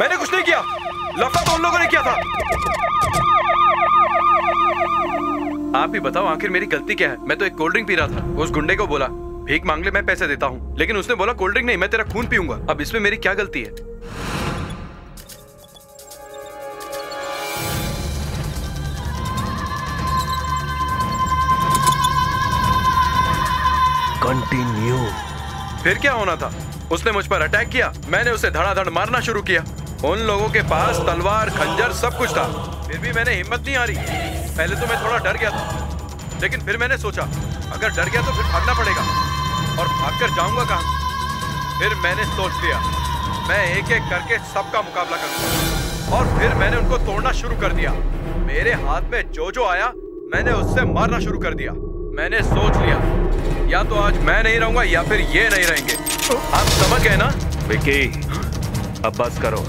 मैंने कुछ नहीं किया, लफड़ा तो उन लोगों ने किया था। आप ही बताओ आखिर मेरी गलती क्या है? मैं तो एक कोल्ड ड्रिंक पी रहा था, उस गुंडे को बोला भीख मांग ले मैं पैसे देता हूँ, लेकिन उसने बोला कोल्ड ड्रिंक नहीं मैं तेरा खून पीऊंगा। अब इसमें मेरी क्या गलती है? कंटिन्यू। फिर क्या होना था? उसने मुझ पर अटैक किया, मैंने उसे धड़ाधड़ मारना शुरू किया। उन लोगों के पास तलवार खंजर सब कुछ था, फिर भी मैंने हिम्मत नहीं हारी। पहले तो मैं थोड़ा डर गया था, लेकिन फिर मैंने सोचा अगर डर गया तो फिर भागना पड़ेगा, और भागकर जाऊंगा कहाँ? फिर मैंने सोच लिया मैं एक एक करके सबका मुकाबला करूंगा, और फिर मैंने उनको तोड़ना शुरू कर दिया। मेरे हाथ में जो जो आया मैंने उससे मारना शुरू कर दिया। मैंने सोच लिया या तो आज मैं नहीं रहूंगा या फिर ये नहीं रहेंगे। आप समझ गए ना? विकी अब बस करो।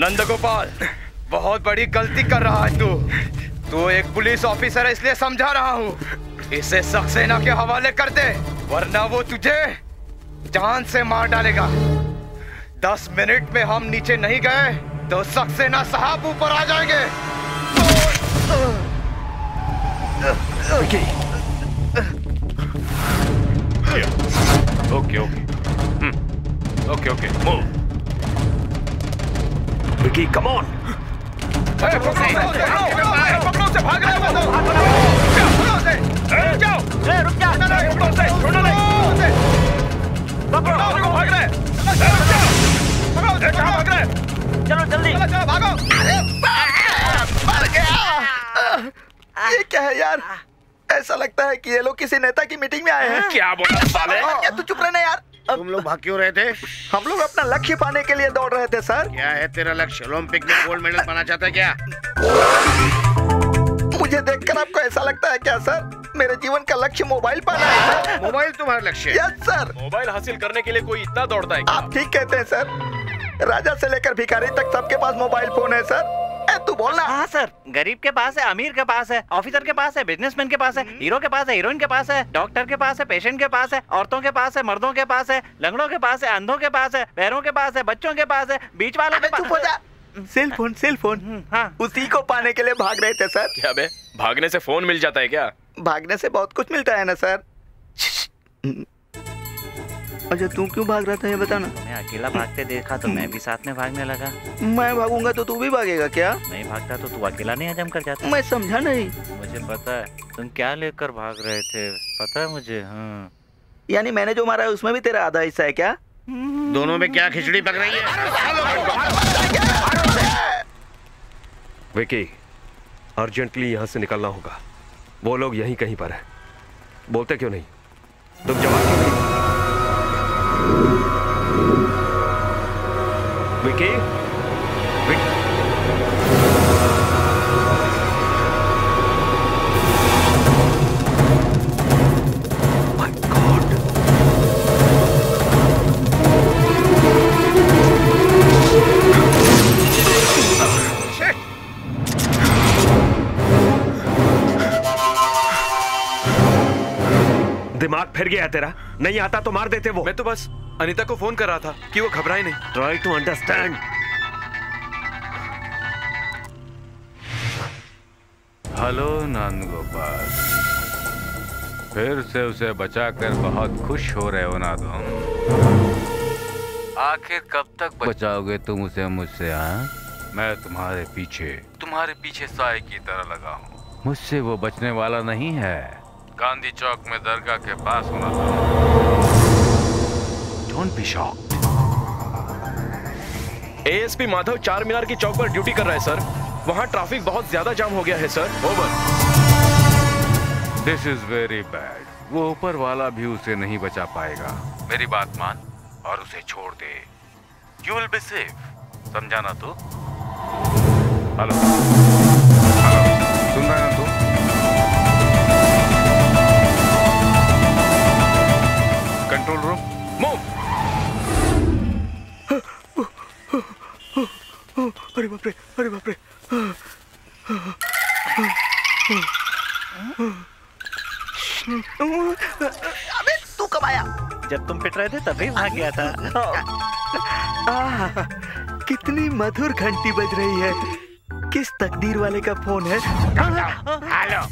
नंद गोपाल बहुत बड़ी गलती कर रहा है तू। तू एक पुलिस ऑफिसर है इसलिए समझा रहा हूँ, इसे सक्सेना के हवाले कर दे वरना वो तुझे जान से मार डालेगा। 10 मिनट में हम नीचे नहीं गए तो सक्सेना साहब ऊपर आ जाएंगे। Okay okay okay okay move Vicky come on. पकड़ो से भाग रहा है चलो जल्दी भागो। ये क्या है यार? ऐसा लगता है कि ये लोग किसी नेता की मीटिंग में आए हैं। क्या बोल रहे? तू चुप रहना यार। तुम लोग भाग क्यों रहे थे? हम लोग अपना लक्ष्य पाने के लिए दौड़ रहे थे सर। क्या है तेरा लक्ष्य? ओलंपिक में गोल्ड मेडल पाना चाहता है क्या? मुझे देखकर आपको ऐसा लगता है क्या सर? मेरे जीवन का लक्ष्य मोबाइल पाना है सर। मोबाइल तुम्हारा लक्ष्य? Yes sir. मोबाइल हासिल करने के लिए कोई इतना दौड़ता है? आप ठीक कहते हैं सर, राजा से लेकर भिखारी तक सबके पास मोबाइल फोन है सर। तू बोलना। हाँ सर, गरीब के पास है, अमीर के पास है, ऑफिसर के पास है, बिजनेसमैन के पास है, हीरो के पास है, हीरोइन के पास है, डॉक्टर के पास है, पेशेंट के पास है, औरतों के पास है, मर्दों के पास है, लंगड़ों के पास है, अंधों के पास है, बहरों के पास है, बच्चों के पास है, बीच वालों के पास। Cellphone cellphone. हाँ उसी को पाने के लिए भाग रहे थे सर। क्या बे, भागने से फोन मिल जाता है क्या? भागने से बहुत कुछ मिलता है ना सर। अच्छा तू क्यों भाग रहा था ये बताना। मैं अकेला भागते देखा तो मैं भी साथ में भागने लगा। मैं भागूंगा तो तू भी भागेगा क्या? नहीं भागता तो तू अकेला नहीं हजम कर जाता। मैं समझा नहीं। मुझे पता है तुम क्या लेकर भाग रहे थे, पता है मुझे। हाँ यानी मैंने जो मारा है उसमें भी तेरा आधा हिस्सा है क्या? दोनों में क्या खिचड़ी पक रही है? विकी अर्जेंटली यहाँ से निकलना होगा, वो लोग यहीं कहीं पर है। बोलते क्यों नहीं तुम जवाब? विकी दिमाग फिर गया तेरा? नहीं आता तो मार देते वो। मैं तो बस अनीता को फोन कर रहा था कि वो घबराए नहीं। Try to understand. Hello Nand Gopal, फिर से उसे बचाकर बहुत खुश हो रहे हो ना तुम? आखिर कब तक बचाओगे तुम उसे मुझसे? हाँ मैं तुम्हारे पीछे साए की तरह लगा हूँ। मुझसे वो बचने वाला नहीं है। गांधी चौक में दरगाह के पास होना था। Don't be shocked. ASP Madhav Charminar की चौक पर ड्यूटी कर रहा है सर। वहाँ ट्रैफिक बहुत ज्यादा जाम हो गया है sir. Over. This is very bad. वो ऊपर वाला भी उसे नहीं बचा पाएगा। मेरी बात मान और उसे छोड़ दे। यू विल बी सेफ, समझा ना तू? हेलो, सुन रहा है ना तू? Control room move. अरे बाप रे, अरे बाप रे। अबे तू कब आया? जब तुम पिट रहे थे तभी भाग गया था। कितनी मधुर घंटी बज रही है। किस तकदीर वाले का फोन है? Hello,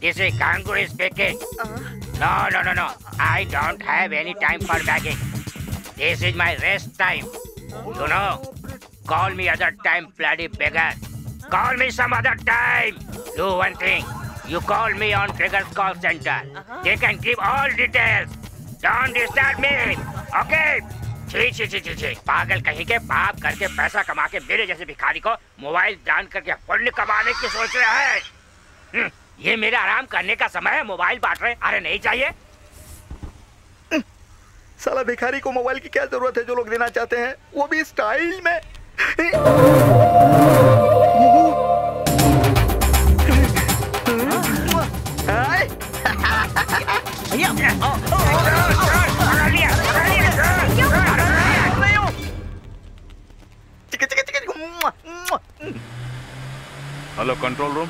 this is Congo speaking. No no no no, I don't have any time for begging. This is my rest time, you know. Call me other time, bloody beggar. Call me some other time. Do one thing, you call me on Trigger's call center. They can give all details. Don't disturb me, okay? जी, पागल कहीं के बाप करके पैसा कमा के मेरे जैसे भिखारी को मोबाइल दान करके फंड कमाने की सोच रहा है। ये मेरा आराम करने का समय है, मोबाइल बांट रहे। अरे नहीं चाहिए। साला भिखारी को मोबाइल की क्या जरूरत है? जो लोग देना चाहते हैं वो भी स्टाइल में। हेलो कंट्रोल रूम,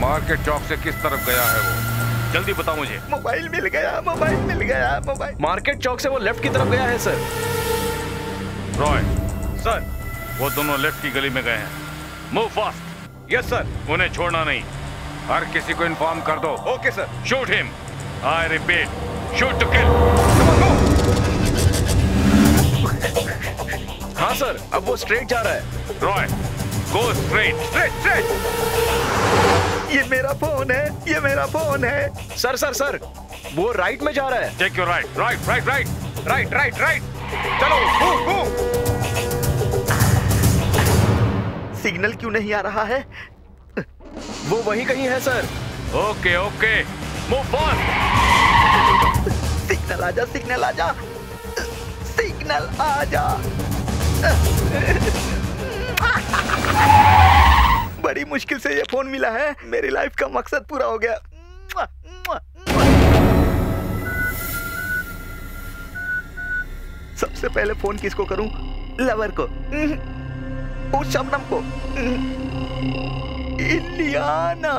मार्केट चौक से किस तरफ गया है वो? जल्दी बताओ मुझे। मोबाइल मिल गया, मोबाइल मिल गया, मोबाइल। मार्केट चौक से वो लेफ्ट की तरफ गया है सर। रॉय सर, वो दोनों लेफ्ट की गली में गए हैं। Move fast. Yes sir. उन्हें छोड़ना नहीं, हर किसी को इन्फॉर्म कर दो। Okay sir. Shoot him, I repeat, shoot to kill. हाँ सर, अब वो स्ट्रेट जा रहा है। Roy go straight, straight straight. ये मेरा फोन है, ये मेरा फोन है। सर सर सर, वो राइट में जा रहा है। Take your right, right right right right right right. चलो मूव मूव। सिग्नल क्यों नहीं आ रहा है? वो वही कहीं है सर। Okay okay, move fast. Signal आजा, सिग्नल आजा, सिग्नल आजा। बड़ी मुश्किल से ये फोन मिला है, मेरी लाइफ का मकसद पूरा हो गया। सबसे पहले फोन किसको करूं? लवर को, उस शबनम को। इलियाना,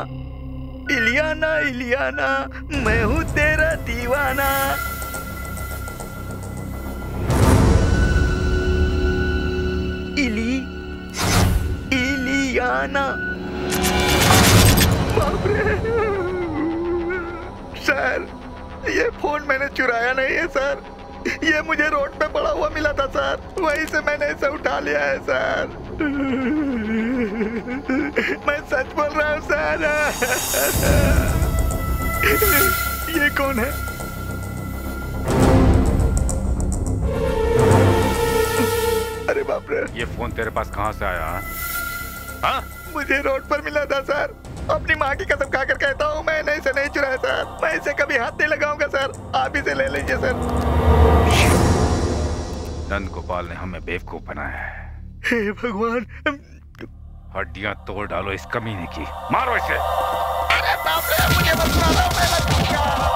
इलियाना, इलियाना, मैं हूँ तेरा दीवाना। इलियाना, बाप रे। सर, ये फोन मैंने चुराया नहीं है सर। ये मुझे रोड पे पड़ा हुआ मिला था सर, वहीं से मैंने इसे उठा लिया है सर। मैं सच बोल रहा हूँ सर। ये कौन है? अरे बाप रे, ये फोन तेरे पास कहाँ से आया? हाँ, मुझे रोड पर मिला था सर। अपनी माँ की कसम खाकर कहता हूँ, मैंने इसे नहीं चुराया सर। मैं इसे कभी हाथ नहीं लगाऊंगा सर। आप इसे ले लीजिए सर। नंद गोपाल ने हमें बेवकूफ बनाया है। हे भगवान, हड्डियां तोड़ डालो इस कमीने की। मारो इसे। अरे बाप रे, मुझे मत मारो, मैं मर जाऊंगा।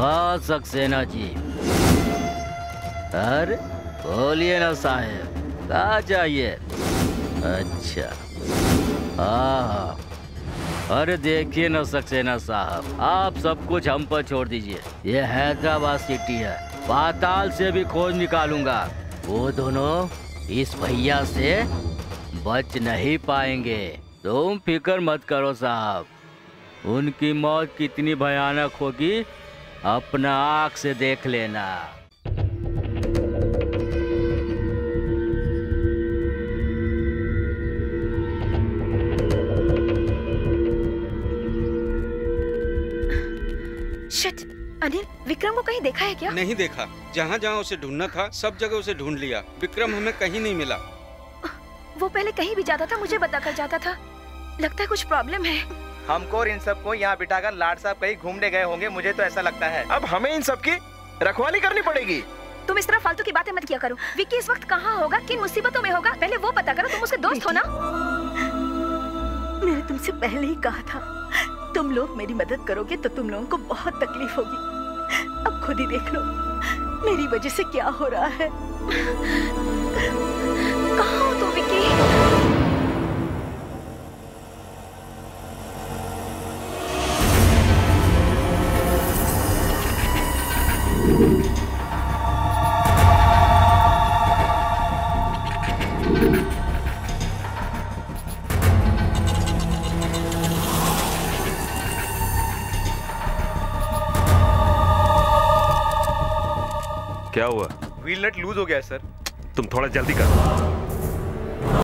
हाँ सक्सेना जी, अरे बोलिए ना साहेब, आ जाइए। अच्छा, हाँ, अरे देखिए ना सक्सेना साहब, आप सब कुछ हम पर छोड़ दीजिए। ये हैदराबाद सिटी है, पाताल से भी खोज निकालूंगा। वो दोनों इस भैया से बच नहीं पाएंगे। तुम फिक्र मत करो साहब, उनकी मौत कितनी भयानक होगी अपना आँख से देख लेना। शिट, अनिल विक्रम को कहीं देखा है क्या? नहीं देखा, जहाँ जहाँ उसे ढूंढना था सब जगह उसे ढूंढ लिया, विक्रम हमें कहीं नहीं मिला। वो पहले कहीं भी जाता था मुझे बताकर जाता था, लगता है कुछ प्रॉब्लम है। हमको और इन सबको यहाँ बिठाकर लाड साहब कहीं घूमने गए होंगे, मुझे तो ऐसा लगता है। अब हमें इन सब की रखवाली करनी पड़ेगी। तुम इस तरह फालतू की बातें मत किया करो। विक्की इस वक्त कहाँ होगा, किन मुसीबतों में होगा, पहले वो पता करो, तुम उसके दोस्त हो ना। मैंने तुमसे पहले ही कहा था तुम लोग मेरी मदद करोगे तो तुम लोगों को बहुत तकलीफ होगी, अब खुद ही देख लो मेरी वजह से क्या हो रहा है। कहाँ हो तुम विक्की? क्या हुआ? व्हील नट लूज हो गया है सर। तुम थोड़ा जल्दी करो।